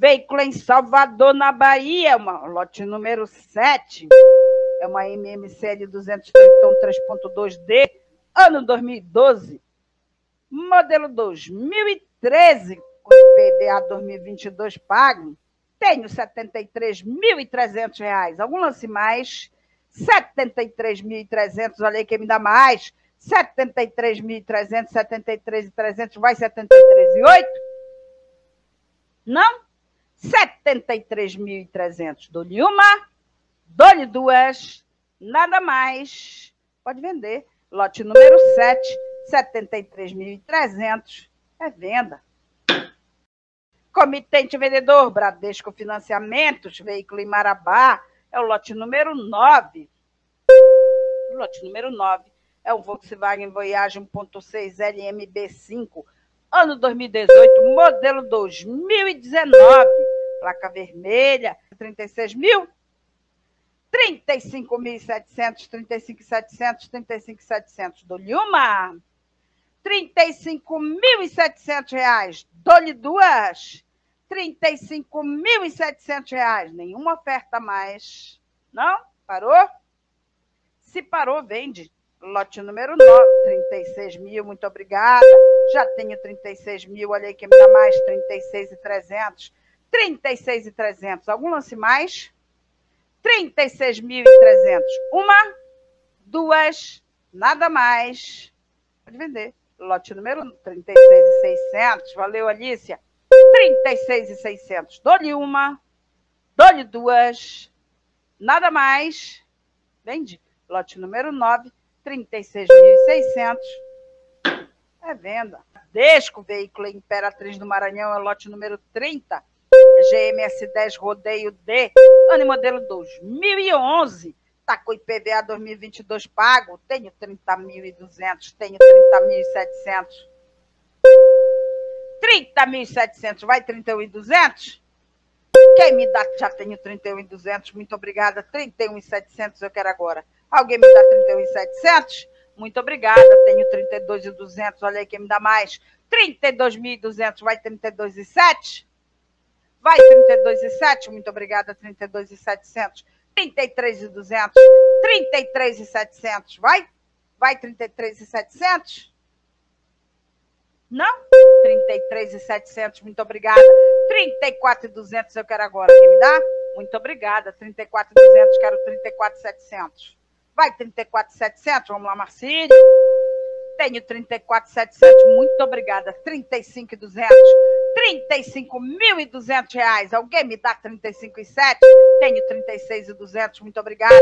Veículo em Salvador, na Bahia, uma lote número 7. É uma MMCL 231 3.2D, ano 2012. Modelo 2013, com IPVA 2022 pago. Tenho R$ 73.300. Algum lance mais? R$ 73.300. Olha aí quem me dá mais. R$ 73.300, R$ 73.300, vai R$ 73.800? Não? R$ 73.300. Dou-lhe uma, dou-lhe duas, nada mais. Pode vender. Lote número 7, R$ 73.300. É venda. Comitente vendedor, Bradesco Financiamentos, veículo em Marabá, é o lote número 9. O lote número 9 é o Volkswagen Voyage 1.6 LMB5, ano 2018, modelo 2019, placa vermelha, 36 mil, 35.700, 35.700, 35.700, dou-lhe uma, R$ 35.700, dou-lhe duas, R$ 35.700, nenhuma oferta a mais. Não? Parou? Se parou, vende. Lote número 9, 36 mil, muito obrigada. Já tenho 36 mil, olha aí que me dá mais, 36.300. 36.300, algum lance mais? 36.300, uma, duas, nada mais. Pode vender. Lote número 36.600, valeu, Alícia. 36.600, dou-lhe uma, dou-lhe duas, nada mais. Vende. Lote número 9. 36.600, é venda. Bradesco, veículo Imperatriz do Maranhão, é o lote número 30, GMS 10 Rodeio D, ano e modelo 2011, está com IPVA 2022 pago, tenho 30.200, tenho 30.700, 30.700, vai 31.200? Quem me dá, já tenho 31.200, muito obrigada, 31.700 eu quero agora. Alguém me dá 31.700? Muito obrigada, tenho 32.200, olha aí quem me dá mais. 32.200, vai 32.700? Vai 32.700, muito obrigada, 32.700. 33.200, 33.700, vai? Vai 33.700? Não? 33.700, muito obrigada. 34.200 eu quero agora, quem me dá? Muito obrigada, 34.200, quero 34.700. Vai, 34.700, vamos lá, Marcílio. Tenho 34.700, muito obrigada. 35.200, 35.200 reais. Alguém me dá 35.700? Tenho 36.200, muito obrigada.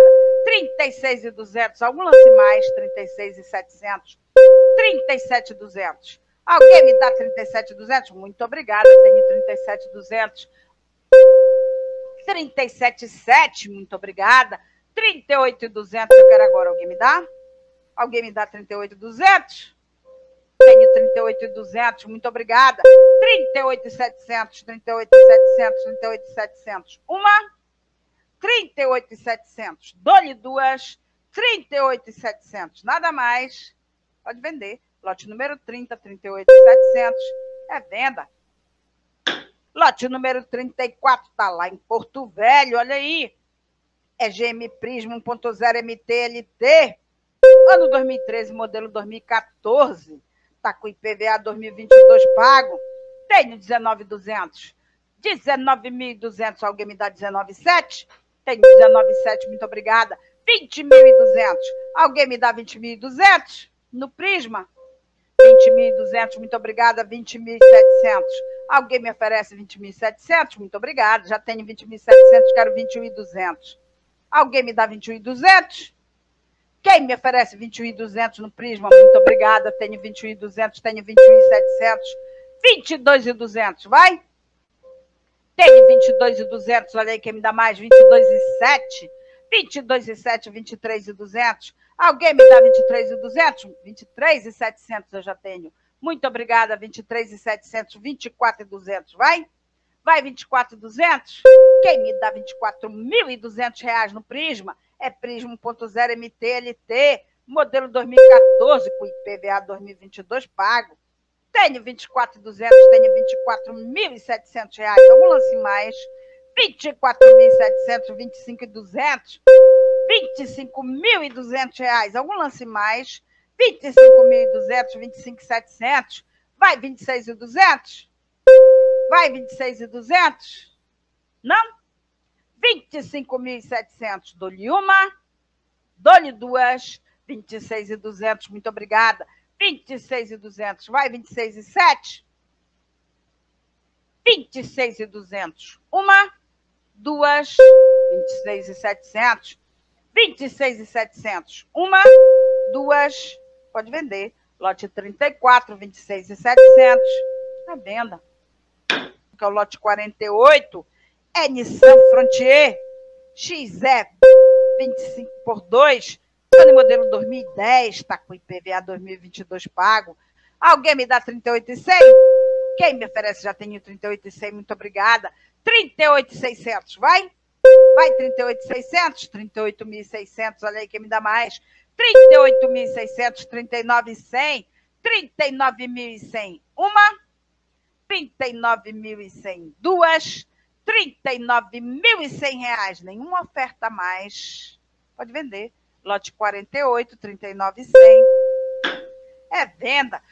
36.200, algum lance mais? 36.700, 37.200. Alguém me dá 37.200? Muito obrigada, tenho 37.200. 37.700, muito obrigada. 38.200 eu quero agora. Alguém me dá? Alguém me dá 38.200? Tenho 38.200, muito obrigada. 38.700, 38.700, 38.700. Uma, 38.700. Dou-lhe duas, 38.700. Nada mais. Pode vender. Lote número 30, 38.700. É venda. Lote número 34 está lá em Porto Velho, olha aí. É GM Prisma 1.0 MTLT, ano 2013, modelo 2014. Está com IPVA 2022 pago. Tenho 19.200. 19.200, alguém me dá 19.700? Tenho 19.700, muito obrigada. 20.200, alguém me dá 20.200? No Prisma? 20.200, muito obrigada. 20.700. Alguém me oferece 20.700? Muito obrigada. Já tenho 20.700, quero 21.200. Alguém me dá 21.200? Quem me oferece 21.200 no Prisma? Muito obrigada, tenho 21.200, tenho 21.700, 22.200, vai? Tenho 22.200, olha aí quem me dá mais, 22.700, 22.700, 23.200, alguém me dá 23.200? 23.700 eu já tenho, muito obrigada, 23.700, 24.200, vai? Vai 24.200? Quem me dá 24.200 reais no Prisma é Prisma 1.0 MTLT, modelo 2014, com IPVA 2022 pago. tenho 24.200, tenho 24.700 reais, algum lance mais, 24.700, 25.200, 25.200 reais, algum lance mais, 25.200, 25.700, vai 26.200? Vai 26.200? Não? 25.700, dou-lhe uma, dou-lhe duas, 26.200, muito obrigada. 26.200, vai 26.700? 26.200, uma, duas, 26.700, 26.700, uma, duas, pode vender, lote 34, 26.700, à venda. Que é o lote 48, é Nissan Frontier XE 25x2, ano modelo 2010, está com IPVA 2022 pago. Alguém me dá 38,100? Quem me oferece já tem o 38,100, muito obrigada. 38,600, vai? Vai 38,600, 38.600, olha aí quem me dá mais. 38.600, 39.100, 39.100, uma. 39.100, duas. 39.100 reais, nenhuma oferta a mais. Pode vender. Lote 48, 39.100. É venda.